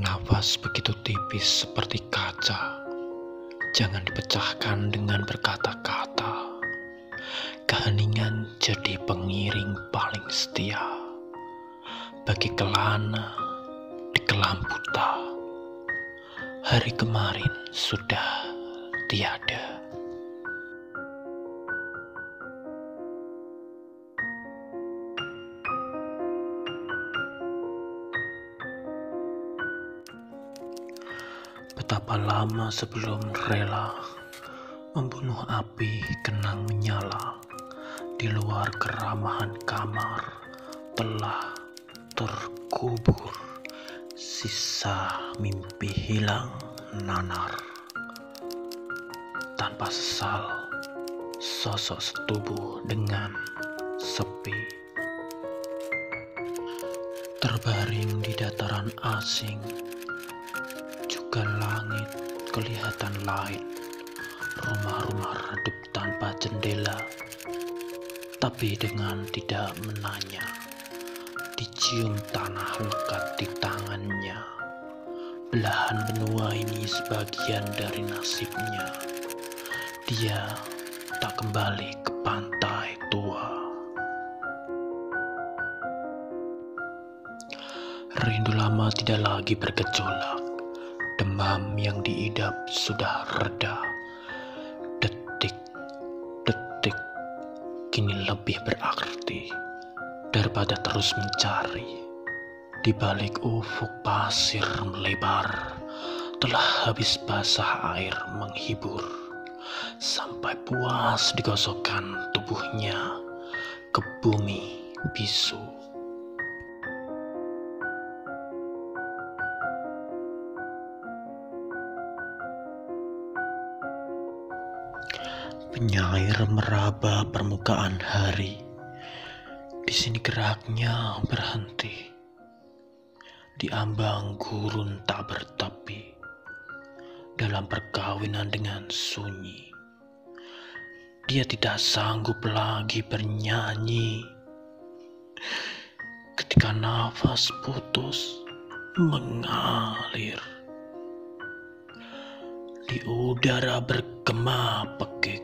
Nafas begitu tipis seperti kaca. Jangan dipecahkan dengan berkata-kata. Keheningan jadi pengiring paling setia bagi kelana di kelam buta. Hari kemarin sudah tiada. Betapa lama sebelum rela membunuh api kenang menyala di luar keramahan kamar, telah terkubur sisa mimpi hilang nanar. Tanpa sesal, sosok setubuh dengan sepi terbaring di dataran asing. Ke langit kelihatan lain, rumah-rumah redup tanpa jendela, tapi dengan tidak menanya, dicium tanah lekat di tangannya. Belahan benua ini sebagian dari nasibnya. Dia tak kembali ke pantai tua. Rindu lama tidak lagi bergejolak. Demam yang diidap sudah reda. Detik-detik kini lebih berarti daripada terus mencari. Di balik ufuk pasir melebar, telah habis basah air menghibur. Sampai puas digosokkan tubuhnya ke bumi bisu. Penyair meraba permukaan hari. Di sini geraknya berhenti. Di ambang gurun tak bertepi. Dalam perkawinan dengan sunyi. Dia tidak sanggup lagi bernyanyi. Ketika nafas putus mengalir. Di udara bergema pekik.